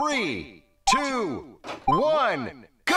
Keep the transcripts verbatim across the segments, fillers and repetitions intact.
Three, two, one, go!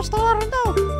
estaba arrendado.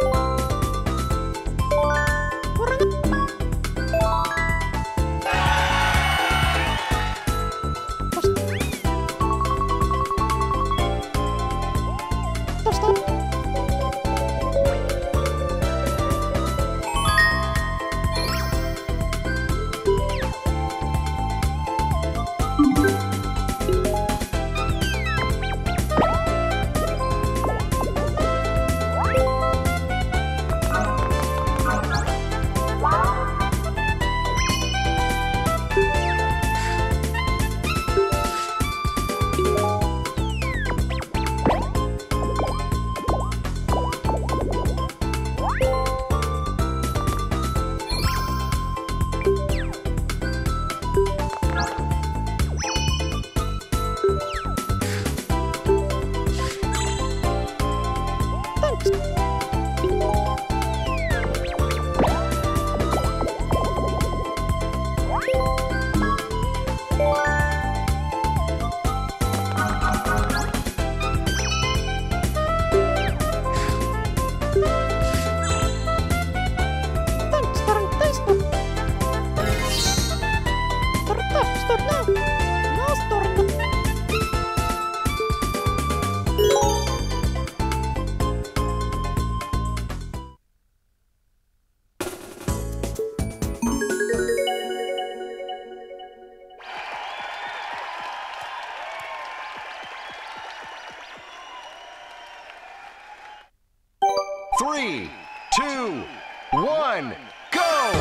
Three, two, one, go!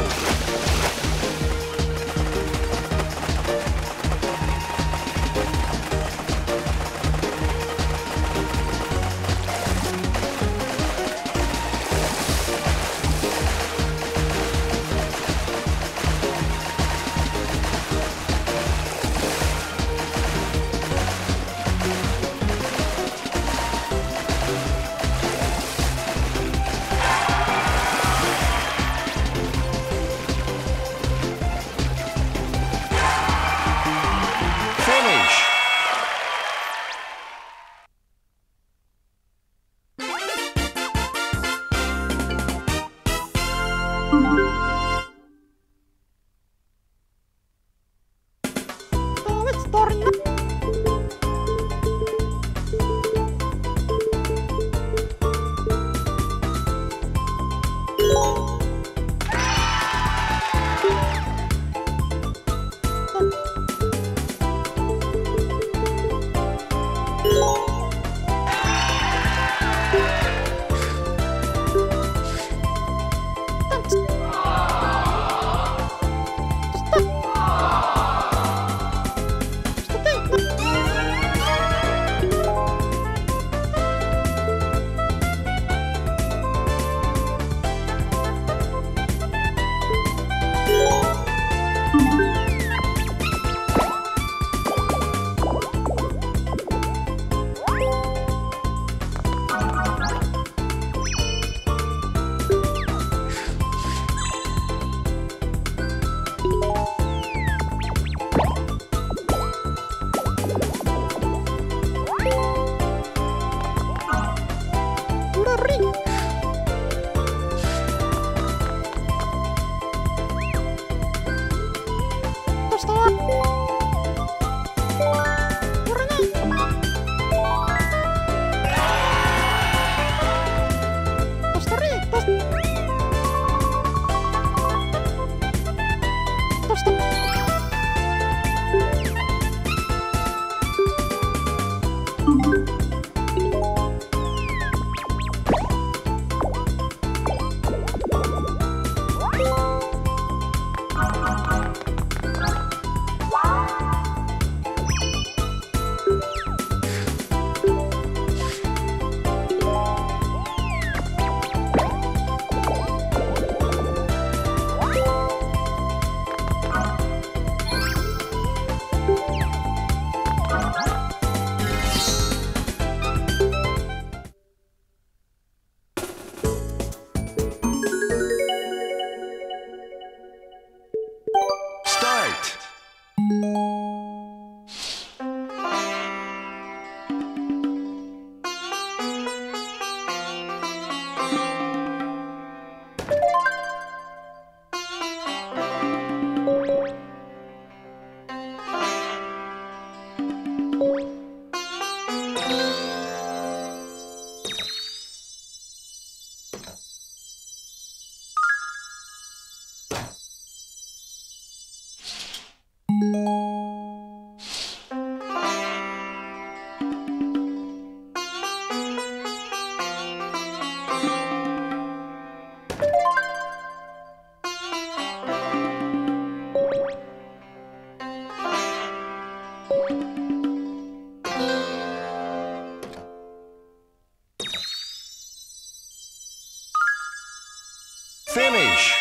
finish.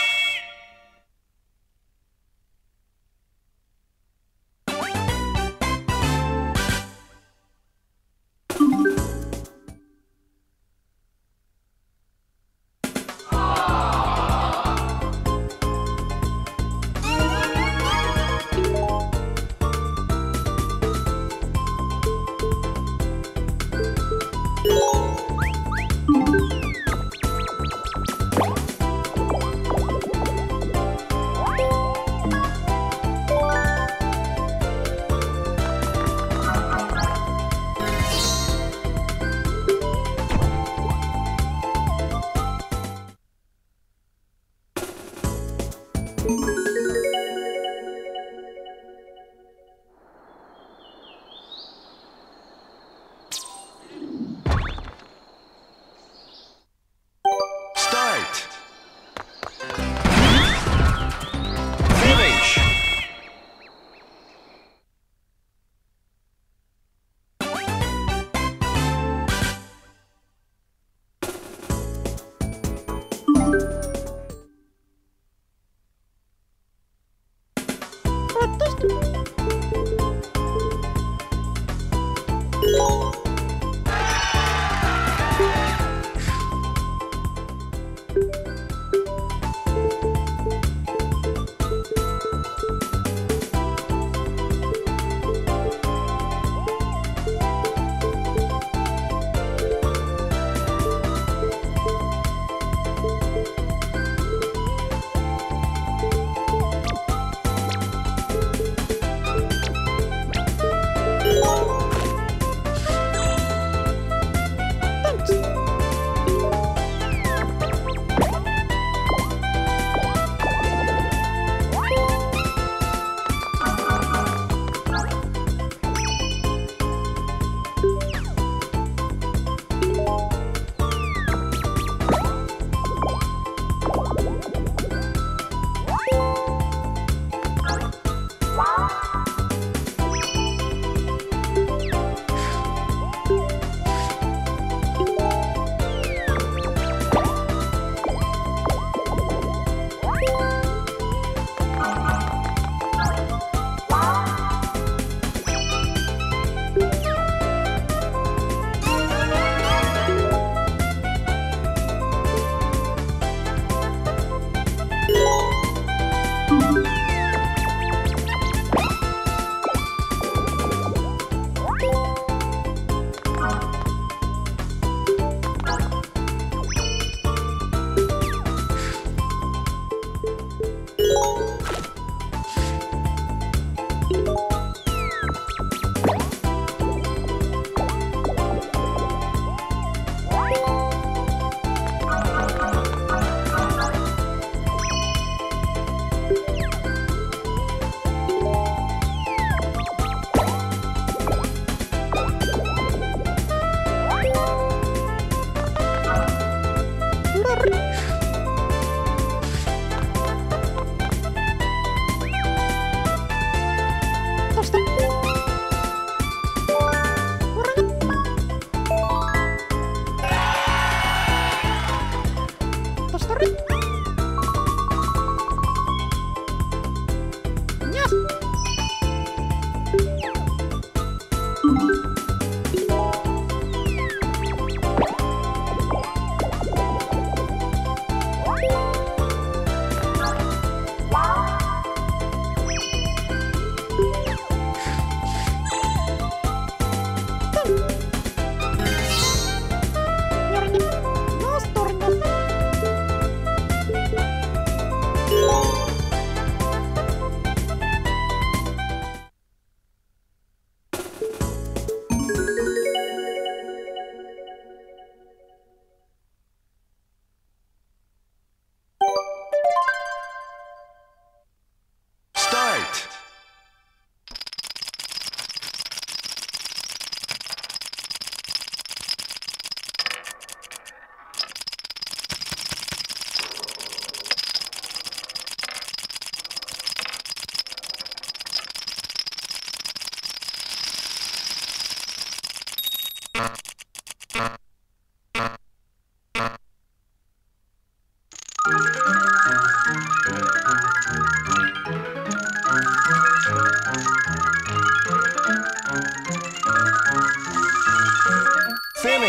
Thank you.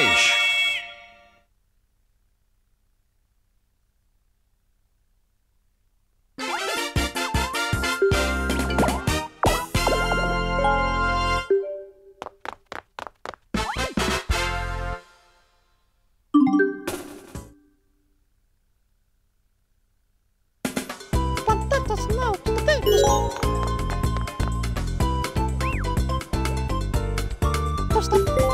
Spanish. Potatoes, no, potatoes. Stop.